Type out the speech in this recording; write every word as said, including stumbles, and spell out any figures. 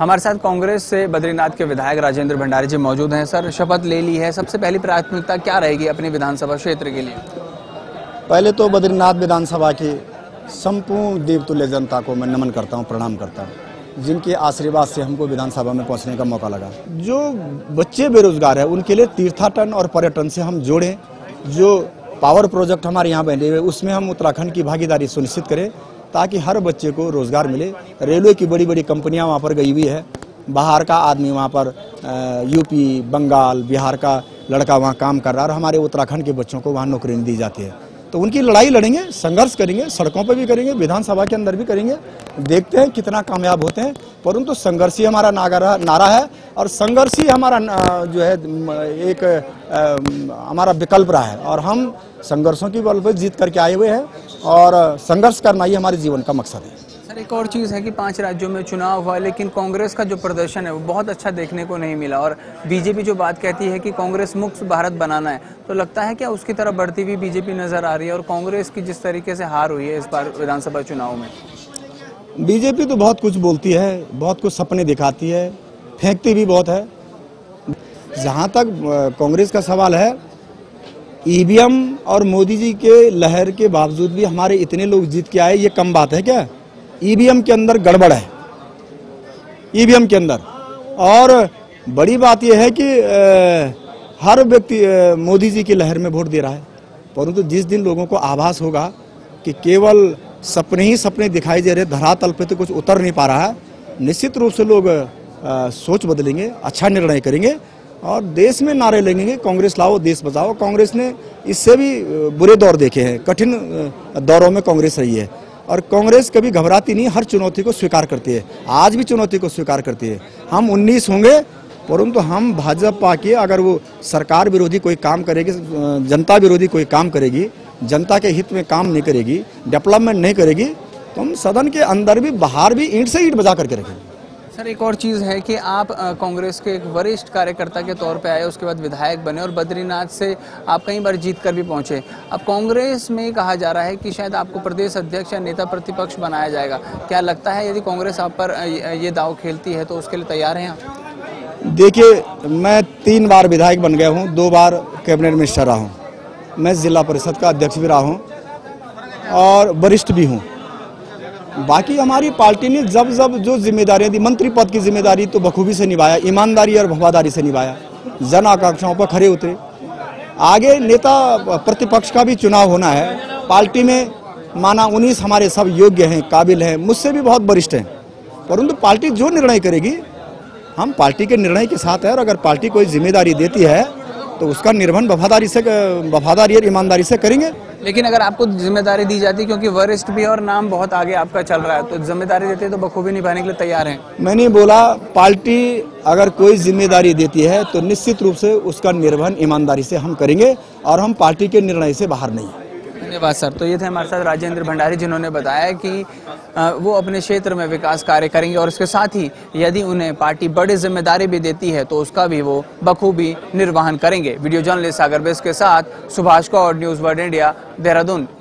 हमारे साथ कांग्रेस से बद्रीनाथ के विधायक राजेंद्र भंडारी जी मौजूद हैं। सर, शपथ ले ली है, सबसे पहली प्राथमिकता क्या रहेगी अपनी विधानसभा क्षेत्र के लिए? पहले तो बद्रीनाथ विधानसभा की संपूर्ण देवतुल्य जनता को मैं नमन करता हूँ, प्रणाम करता हूँ, जिनके आशीर्वाद से हमको विधानसभा में पहुँचने का मौका लगा। जो बच्चे बेरोजगार है उनके लिए तीर्थाटन और पर्यटन से हम जोड़ें, जो पावर प्रोजेक्ट हमारे यहाँ बने हुए उसमें हम उत्तराखंड की भागीदारी सुनिश्चित करें ताकि हर बच्चे को रोज़गार मिले। रेलवे की बड़ी बड़ी कंपनियां वहां पर गई हुई है, बाहर का आदमी वहां पर यूपी बंगाल बिहार का लड़का वहां काम कर रहा है और हमारे उत्तराखंड के बच्चों को वहां नौकरी दी जाती है। तो उनकी लड़ाई लड़ेंगे, संघर्ष करेंगे, सड़कों पर भी करेंगे, विधानसभा के अंदर भी करेंगे, देखते हैं कितना कामयाब होते हैं। परंतु संघर्ष ही हमारा नारा है और संघर्ष ही हमारा जो है एक हमारा विकल्प रहा है और हम संघर्षों की बल पर जीत करके आए हुए हैं और संघर्ष करना ही हमारे जीवन का मकसद है। सर, एक और चीज़ है कि पांच राज्यों में चुनाव हुआ लेकिन कांग्रेस का जो प्रदर्शन है वो बहुत अच्छा देखने को नहीं मिला और बीजेपी जो बात कहती है कि कांग्रेस मुक्त भारत बनाना है, तो लगता है क्या उसकी तरफ बढ़ती हुई बीजेपी नज़र आ रही है और कांग्रेस की जिस तरीके से हार हुई है इस बार विधानसभा चुनाव में? बीजेपी तो बहुत कुछ बोलती है, बहुत कुछ सपने दिखाती है, फेंकती भी बहुत है। जहाँ तक कांग्रेस का सवाल है, ईवीएम और मोदी जी के लहर के बावजूद भी हमारे इतने लोग जीत के आए, ये कम बात है क्या? ईवीएम के अंदर गड़बड़ है, ईवीएम के अंदर। और बड़ी बात यह है कि हर व्यक्ति मोदी जी की लहर में वोट दे रहा है, परंतु जिस दिन लोगों को आभास होगा कि केवल सपने ही सपने दिखाई दे रहे, धरातल पर तो कुछ उतर नहीं पा रहा है, निश्चित रूप से लोग आ, सोच बदलेंगे, अच्छा निर्णय करेंगे और देश में नारे लगेंगे, कांग्रेस लाओ देश बचाओ। कांग्रेस ने इससे भी बुरे दौर देखे हैं, कठिन दौरों में कांग्रेस रही है और कांग्रेस कभी घबराती नहीं, हर चुनौती को स्वीकार करती है, आज भी चुनौती को स्वीकार करती है। हम उन्नीस होंगे परंतु तो हम भाजपा के अगर वो सरकार विरोधी कोई काम करेगी, जनता विरोधी कोई काम करेगी, जनता के हित में काम नहीं करेगी, डेवलपमेंट नहीं करेगी, तो हम सदन के अंदर भी बाहर भी ईंट से ईंट बजा करके रखेंगे। सर, एक और चीज़ है कि आप कांग्रेस के एक वरिष्ठ कार्यकर्ता के तौर पे आए, उसके बाद विधायक बने और बद्रीनाथ से आप कई बार जीत कर भी पहुंचे। अब कांग्रेस में कहा जा रहा है कि शायद आपको प्रदेश अध्यक्ष या नेता प्रतिपक्ष बनाया जाएगा, क्या लगता है यदि कांग्रेस आप पर ये दाव खेलती है तो उसके लिए तैयार हैं आप? देखिए, मैं तीन बार विधायक बन गया हूँ, दो बार कैबिनेट मिनिस्टर रहा हूँ, मैं जिला परिषद का अध्यक्ष भी रहा हूँ और वरिष्ठ भी हूँ। बाकी हमारी पार्टी ने जब जब जो जिम्मेदारियां दी, मंत्री पद की जिम्मेदारी तो बखूबी से निभाया, ईमानदारी और वफादारी से निभाया, जन आकांक्षाओं पर खरे उतरे। आगे नेता प्रतिपक्ष का भी चुनाव होना है, पार्टी में माना उन्नीस हमारे सब योग्य हैं, काबिल हैं, मुझसे भी बहुत वरिष्ठ हैं, परंतु पार्टी जो निर्णय करेगी हम पार्टी के निर्णय के साथ है और अगर पार्टी कोई जिम्मेदारी देती है तो उसका निर्वहन वफादारी से वफादारी और ईमानदारी से करेंगे। लेकिन अगर आपको जिम्मेदारी दी जाती, क्योंकि वरिष्ठ भी और नाम बहुत आगे आपका चल रहा है, तो जिम्मेदारी देते तो बखूबी निभाने के लिए तैयार हैं? मैंने बोला पार्टी अगर कोई जिम्मेदारी देती है तो निश्चित रूप से उसका निर्वहन ईमानदारी से हम करेंगे और हम पार्टी के निर्णय से बाहर नहीं। धन्यवाद सर। तो ये थे हमारे साथ राजेंद्र भंडारी जिन्होंने बताया कि वो अपने क्षेत्र में विकास कार्य करेंगे और इसके साथ ही यदि उन्हें पार्टी बड़ी जिम्मेदारी भी देती है तो उसका भी वो बखूबी निर्वहन करेंगे। वीडियो जर्नलिस्ट सागर बेस के साथ Subhash Kaur, news world India, Dehradun.